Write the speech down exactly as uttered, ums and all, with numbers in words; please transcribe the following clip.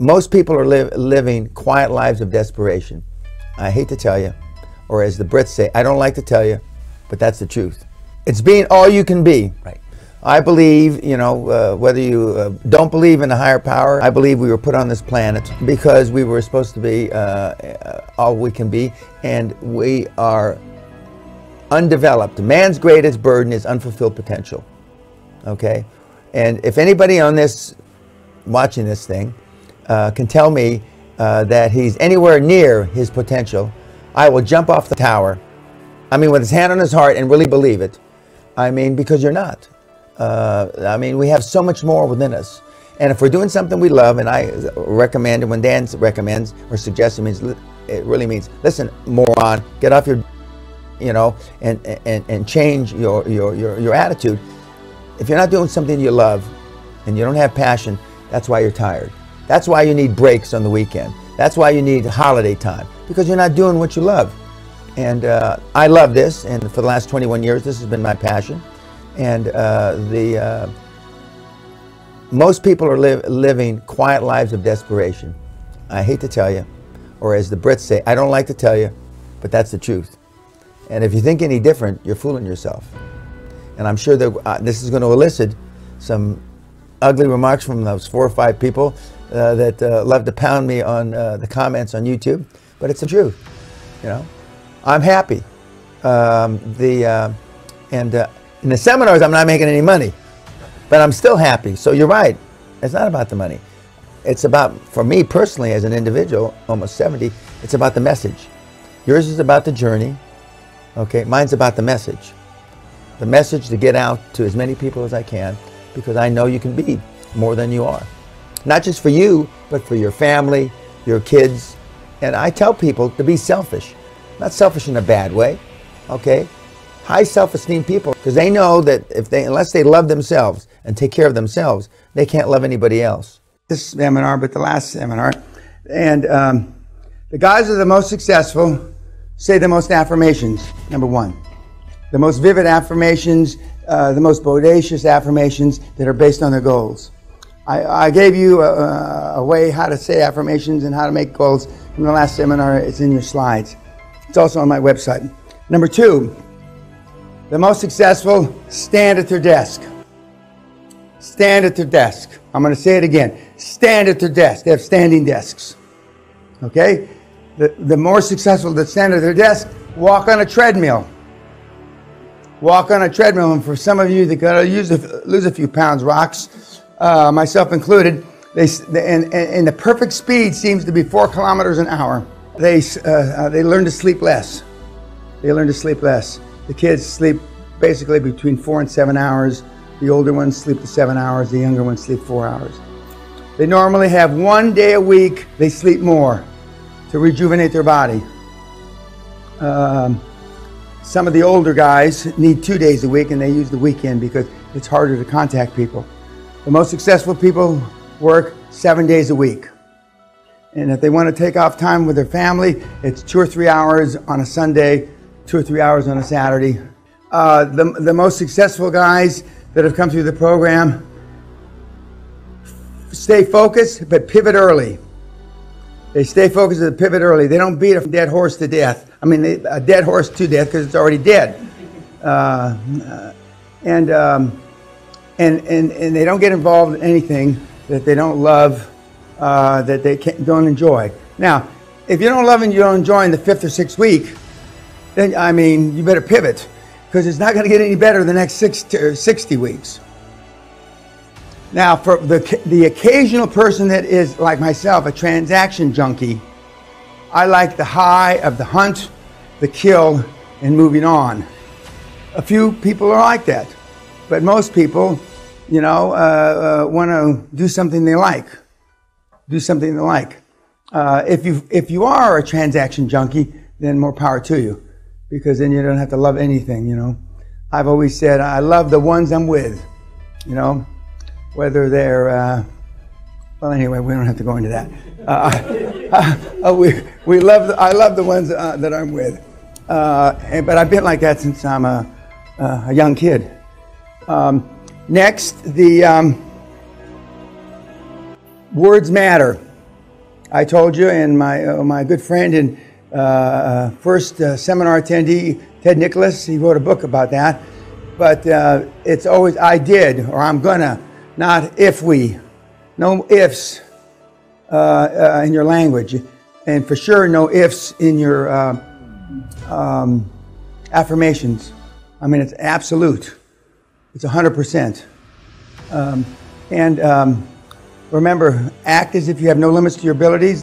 Most people are li living quiet lives of desperation. I hate to tell you, or as the Brits say, I don't like to tell you, but that's the truth. It's being all you can be. Right. I believe, you know, uh, whether you uh, don't believe in a higher power, I believe we were put on this planet because we were supposed to be uh, all we can be, and we are undeveloped. Man's greatest burden is unfulfilled potential, okay? And if anybody on this, watching this thing, uh, can tell me uh, that he's anywhere near his potential, I will jump off the tower. I mean, with his hand on his heart, and really believe it. I mean, because you're not. Uh, I mean, we have so much more within us, and if we're doing something we love, and I recommend, and when Dan recommends or suggests, it means, it really means, listen, moron, get off your, you know, and and and change your your your your attitude. If you're not doing something you love, and you don't have passion, that's why you're tired. That's why you need breaks on the weekend. That's why you need holiday time, because you're not doing what you love. And uh, I love this, and for the last twenty-one years, this has been my passion. And uh, the uh, most people are li living quiet lives of desperation. I hate to tell you, or as the Brits say, I don't like to tell you, but that's the truth. And if you think any different, you're fooling yourself. And I'm sure that uh, this is going to elicit some ugly remarks from those four or five people uh, that uh, love to pound me on uh, the comments on YouTube, but it's the truth, you know. I'm happy. Um, the uh, and. Uh, In the seminars, I'm not making any money, but I'm still happy. So you're right. It's not about the money. It's about, for me personally, as an individual, almost seventy, it's about the message. Yours is about the journey. Okay, mine's about the message. The message to get out to as many people as I can, because I know you can be more than you are. Not just for you, but for your family, your kids. And I tell people to be selfish. Not selfish in a bad way, okay? High self-esteem people, because they know that if they, unless they love themselves and take care of themselves, they can't love anybody else. This seminar, but the last seminar, and um, the guys are the most successful, say the most affirmations, number one. The most vivid affirmations, uh, the most bodacious affirmations that are based on their goals. I, I gave you a, a way how to say affirmations and how to make goals from the last seminar. It's in your slides. It's also on my website. Number two, the most successful stand at their desk. Stand at their desk. I'm going to say it again. Stand at their desk. They have standing desks. Okay? The, the more successful that stand at their desk, walk on a treadmill. Walk on a treadmill. And for some of you that got to lose a few pounds, rocks, uh, myself included, they, and, and, and the perfect speed seems to be four kilometers an hour. They, uh, they learn to sleep less. They learn to sleep less. The kids sleep basically between four and seven hours. The older ones sleep to seven hours. The younger ones sleep four hours. They normally have one day a week they sleep more to rejuvenate their body. Um, some of the older guys need two days a week, and they use the weekend because it's harder to contact people. The most successful people work seven days a week. And if they want to take off time with their family, it's two or three hours on a Sunday, two or three hours on a Saturday. Uh, the, the most successful guys that have come through the program stay focused, but pivot early. They stay focused and pivot early. They don't beat a dead horse to death. I mean, they, a dead horse to death, because it's already dead. Uh, and, um, and, and, and they don't get involved in anything that they don't love, uh, that they can't, don't enjoy. Now, if you don't love and you don't enjoy in the fifth or sixth week, then, I mean, you better pivot, because it's not going to get any better the next sixty weeks. Now, for the, the occasional person that is, like myself, a transaction junkie, I like the high of the hunt, the kill, and moving on. A few people are like that, but most people, you know, uh, uh, want to do something they like. Do something they like. Uh, if you, if you are a transaction junkie, then more power to you, because then you don't have to love anything, you know. I've always said, I love the ones I'm with, you know, whether they're, uh, well, anyway, we don't have to go into that. Uh, uh, we, we love, the, I love the ones uh, that I'm with. Uh, and, but I've been like that since I'm a, uh, a young kid. Um, next, the um, words matter. I told you, and my uh, my good friend and uh, first uh, seminar attendee, Ted Nicholas, he wrote a book about that. But uh, it's always I did, or I'm gonna, not if we. No ifs uh, uh, in your language. And for sure, no ifs in your uh, um, affirmations. I mean, it's absolute. It's one hundred percent. Um, and um, remember, act as if you have no limits to your abilities.